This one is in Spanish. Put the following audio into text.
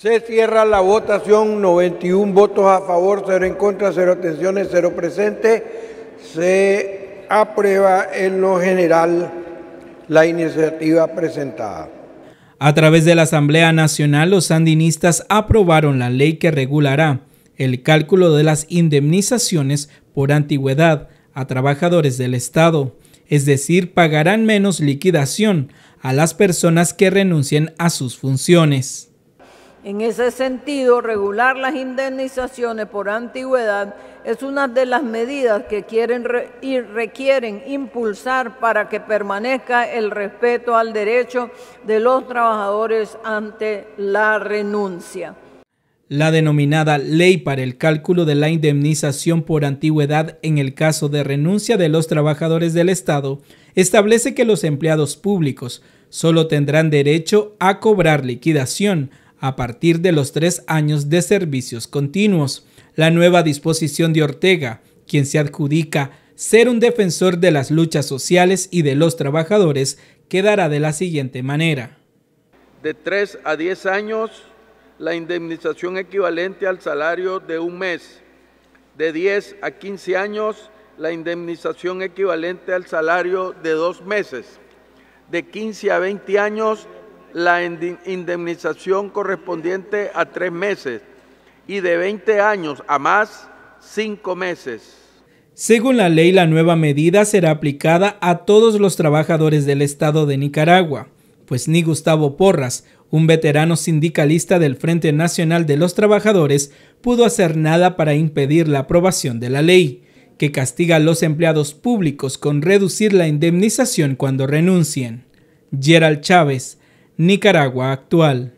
Se cierra la votación, 91 votos a favor, 0 en contra, 0 abstenciones, 0 presentes. Se aprueba en lo general la iniciativa presentada. A través de la Asamblea Nacional, los sandinistas aprobaron la ley que regulará el cálculo de las indemnizaciones por antigüedad a trabajadores del Estado, es decir, pagarán menos liquidación a las personas que renuncien a sus funciones. En ese sentido, regular las indemnizaciones por antigüedad es una de las medidas que requieren impulsar para que permanezca el respeto al derecho de los trabajadores ante la renuncia. La denominada Ley para el Cálculo de la Indemnización por Antigüedad en el caso de renuncia de los trabajadores del Estado establece que los empleados públicos solo tendrán derecho a cobrar liquidación a partir de los 3 años de servicios continuos. La nueva disposición de Ortega, quien se adjudica ser un defensor de las luchas sociales y de los trabajadores, quedará de la siguiente manera. De 3 a 10 años, la indemnización equivalente al salario de un mes. De 10 a 15 años, la indemnización equivalente al salario de 2 meses. De 15 a 20 años, la indemnización correspondiente a 3 meses y de 20 años a más, 5 meses. Según la ley, la nueva medida será aplicada a todos los trabajadores del Estado de Nicaragua, pues ni Gustavo Porras, un veterano sindicalista del Frente Nacional de los Trabajadores, pudo hacer nada para impedir la aprobación de la ley, que castiga a los empleados públicos con reducir la indemnización cuando renuncien. Gerald Chávez, Nicaragua Actual.